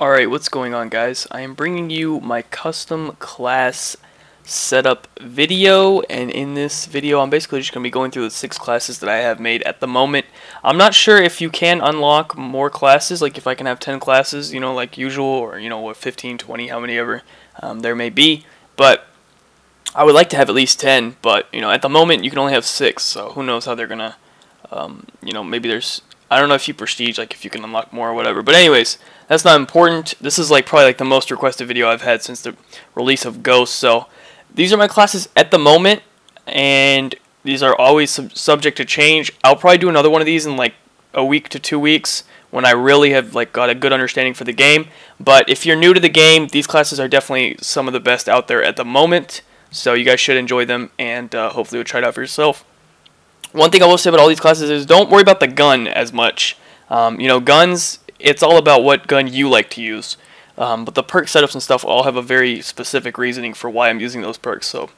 Alright, what's going on, guys? I am bringing you my custom class setup video, and in this video I'm basically just going to be going through the 6 classes that I have made at the moment. I'm not sure if you can unlock more classes, like if I can have 10 classes, you know, like usual, or you know, what, 15, 20, how many ever there may be, but I would like to have at least 10, but you know, at the moment you can only have 6, so who knows how they're going to, you know, maybe there's, I don't know if you prestige, like if you can unlock more or whatever, but anyways, that's not important. This is like probably like the most requested video I've had since the release of Ghost, so these are my classes at the moment, and these are always subject to change. I'll probably do another one of these in like a week to 2 weeks when I really have like got a good understanding for the game, but if you're new to the game, these classes are definitely some of the best out there at the moment, so you guys should enjoy them, and hopefully you'll try it out for yourself. One thing I will say about all these classes is don't worry about the gun as much. You know, guns, it's all about what gun you like to use. But the perk setups and stuff all have a very specific reasoning for why I'm using those perks. So,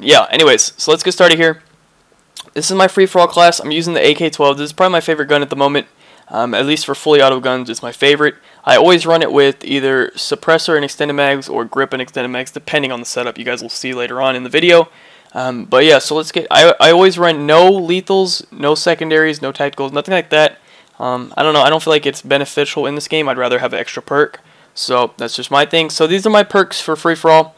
yeah, anyways, so let's get started here. This is my free-for-all class. I'm using the AK-12. This is probably my favorite gun at the moment. At least for fully auto guns, it's my favorite. I always run it with either suppressor and extended mags or grip and extended mags, depending on the setup. You guys will see later on in the video. But yeah, so let's get, I always run no lethals, no secondaries, no tacticals, nothing like that. I don't know, I don't feel like it's beneficial in this game. I'd rather have an extra perk. So that's just my thing. So these are my perks for free-for-all.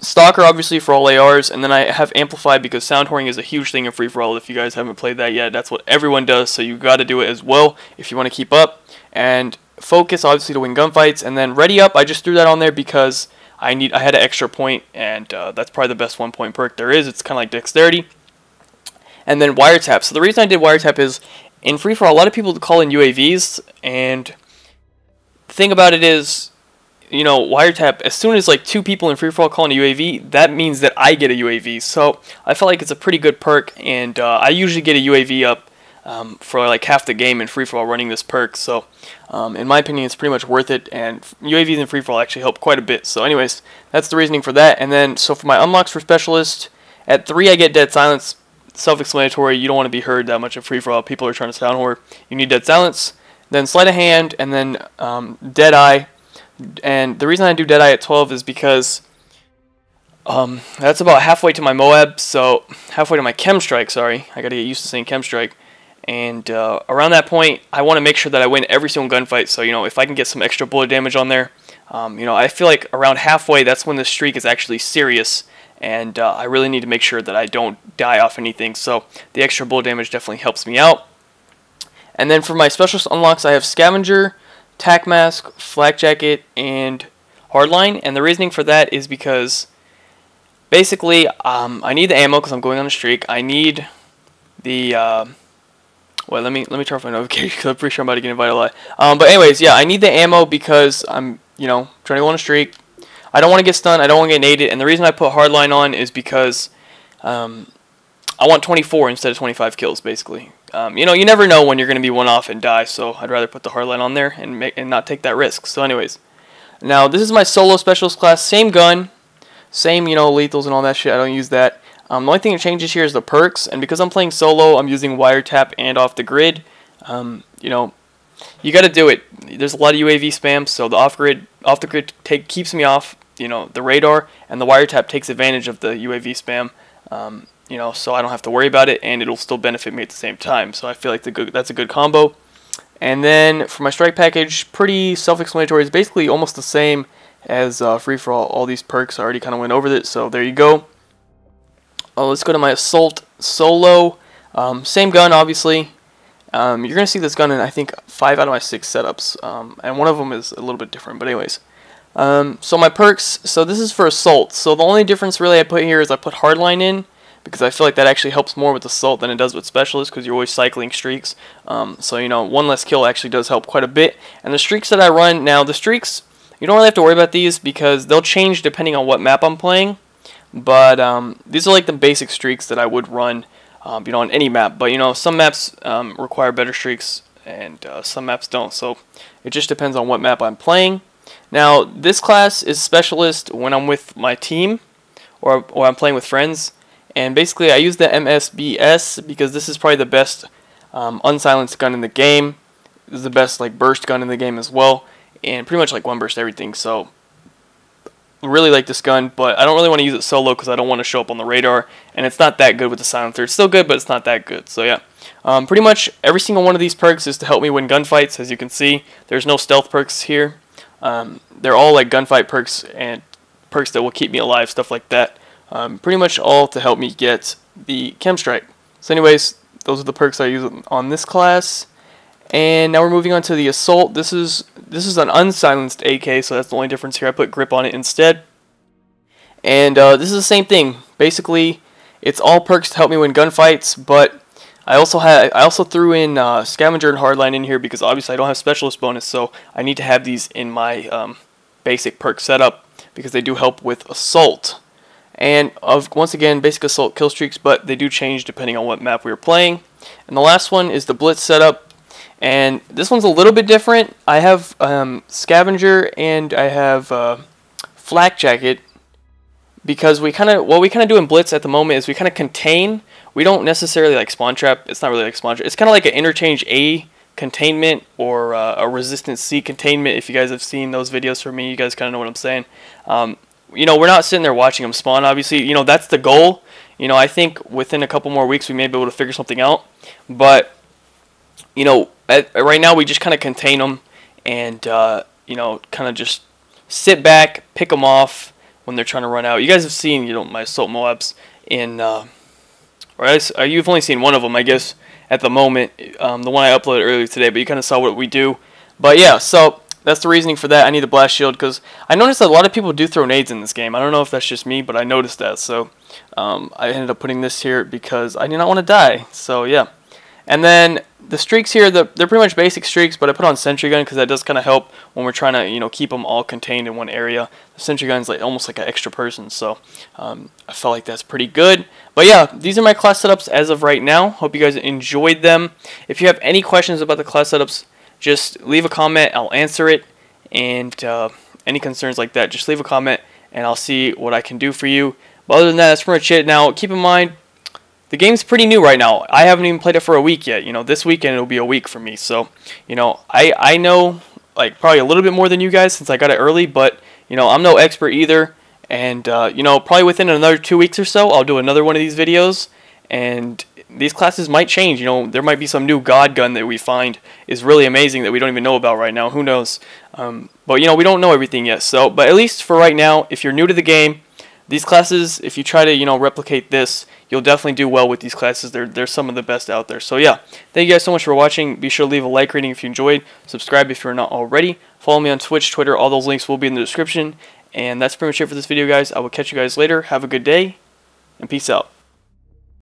Stalker, obviously, for all ARs, and then I have Amplified because sound whoring is a huge thing in free-for-all. If you guys haven't played that yet, that's what everyone does, so you've got to do it as well if you want to keep up. And Focus, obviously, to win gunfights, and then Ready Up, I just threw that on there because I had an extra point, and that's probably the best 1-point perk there is. It's kind of like Dexterity. And then Wiretap. So the reason I did Wiretap is, in free-for-all, a lot of people call in UAVs, and the thing about it is, you know, Wiretap, as soon as like 2 people in free-for-all call in a UAV, that means that I get a UAV. So I felt like it's a pretty good perk, and I usually get a UAV up for like half the game in free-for-all running this perk, so in my opinion it's pretty much worth it, and UAVs in free-for-all actually help quite a bit. So anyways, that's the reasoning for that. And then so for my unlocks for specialist, at 3 I get Dead Silence. Self-explanatory, you don't want to be heard that much in free-for-all, people are trying to sound whore, you need Dead Silence. Then Sleight of Hand, and then Deadeye. And the reason I do Deadeye at 12 is because that's about halfway to my MOAB, so halfway to my K.E.M. Strike, sorry, I gotta get used to saying K.E.M. Strike. And around that point, I want to make sure that I win every single gunfight. So, you know, if I can get some extra bullet damage on there, you know, I feel like around halfway, that's when the streak is actually serious. And I really need to make sure that I don't die off anything. So the extra bullet damage definitely helps me out. And then for my specialist unlocks, I have Scavenger, Tac Mask, Flak Jacket, and Hardline. And the reasoning for that is because basically I need the ammo because I'm going on a streak. I need the... Well, let me turn off my notifications because I'm pretty sure I'm about to get invited a lot. But anyways, yeah, I need the ammo because I'm, you know, trying to go on a streak. I don't want to get stunned. I don't want to get naded. And the reason I put Hardline on is because I want 24 instead of 25 kills, basically. You know, you never know when you're going to be one off and die, so I'd rather put the Hardline on there and not take that risk. So anyways, now this is my solo specialist class. Same gun, same, you know, lethals and all that shit. I don't use that. The only thing that changes here is the perks, and because I'm playing solo, I'm using Wiretap and Off the Grid. You know, you gotta do it. There's a lot of UAV spam, so the off the grid keeps me off, you know, the radar, and the Wiretap takes advantage of the UAV spam. You know, so I don't have to worry about it, and it'll still benefit me at the same time. So I feel like that's a good combo. And then for my strike package, pretty self-explanatory. It's basically almost the same as free for all. All these perks I already kind of went over it, so there you go. Let's go to my Assault Solo. Same gun, obviously. You're going to see this gun in, I think, 5 out of my 6 setups. And one of them is a little bit different, but anyways. So my perks, so this is for Assault. So the only difference really I put here is I put Hardline in, because I feel like that actually helps more with Assault than it does with Specialist, because you're always cycling streaks. So, you know, one less kill actually does help quite a bit. And the streaks that I run, now the streaks, you don't really have to worry about these, because they'll change depending on what map I'm playing. But these are like the basic streaks that I would run, you know, on any map. But you know, some maps require better streaks, and some maps don't. So it just depends on what map I'm playing. Now, this class is specialist when I'm with my team, or I'm playing with friends. And basically, I use the MSBS because this is probably the best unsilenced gun in the game. is the best like burst gun in the game as well, and pretty much like one burst everything. So really like this gun, but I don't really want to use it solo because I don't want to show up on the radar, and it's not that good with the silencer. It's still good, but it's not that good. So yeah, pretty much every single one of these perks is to help me win gunfights. As you can see, there's no stealth perks here. They're all like gunfight perks and perks that will keep me alive, stuff like that. Pretty much all to help me get the K.E.M. Strike. So anyways, those are the perks I use on this class. And now we're moving on to the Assault. This is an unsilenced AK, so that's the only difference here. I put grip on it instead. And this is the same thing. Basically, it's all perks to help me win gunfights, but I also threw in Scavenger and Hardline in here because obviously I don't have Specialist bonus, so I need to have these in my basic perk setup because they do help with Assault. And once again, basic assault kill streaks, but they do change depending on what map we are playing. And the last one is the Blitz setup, and this one's a little bit different. I have Scavenger and I have Flak Jacket because what we kind of do in Blitz at the moment is we kind of contain. We don't necessarily like spawn trap. It's not really like spawn trap. It's kind of like an interchange A containment or a resistance C containment. If you guys have seen those videos from me, you guys kind of know what I'm saying. You know, we're not sitting there watching them spawn, obviously. You know, that's the goal. You know, I think within a couple more weeks we may be able to figure something out. But, you know, right now we just kind of contain them and, you know, kind of just sit back, pick them off when they're trying to run out. You guys have seen, you know, my Assault MOABs in, or you've only seen one of them, I guess, at the moment. The one I uploaded earlier today, but you kind of saw what we do. But, yeah, so that's the reasoning for that. I need a blast shield because I noticed that a lot of people do throw nades in this game. I don't know if that's just me, but I noticed that. So I ended up putting this here because I did not want to die. So yeah. And then the streaks here, they're pretty much basic streaks, but I put on sentry gun because that does kind of help when we're trying to, you know, keep them all contained in one area. The sentry gun's like almost like an extra person, so I felt like that's pretty good. But yeah, these are my class setups as of right now. Hope you guys enjoyed them. If you have any questions about the class setups, just leave a comment, I'll answer it, and any concerns like that, just leave a comment, and I'll see what I can do for you. But other than that, that's pretty much it. Now, keep in mind, the game's pretty new right now. I haven't even played it for a week yet. You know, this weekend it'll be a week for me. So, you know, I know, like, probably a little bit more than you guys since I got it early, but, you know, I'm no expert either. And, you know, probably within another 2 weeks or so, I'll do another one of these videos, and these classes might change. You know, there might be some new god gun that we find is really amazing that we don't even know about right now. Who knows? But, you know, we don't know everything yet. So, but at least for right now, if you're new to the game, these classes, if you try to, you know, replicate this, you'll definitely do well with these classes. They're some of the best out there. So, yeah, thank you guys so much for watching. Be sure to leave a like rating if you enjoyed. Subscribe if you're not already. Follow me on Twitch, Twitter. All those links will be in the description. And that's pretty much it for this video, guys. I will catch you guys later. Have a good day, and peace out.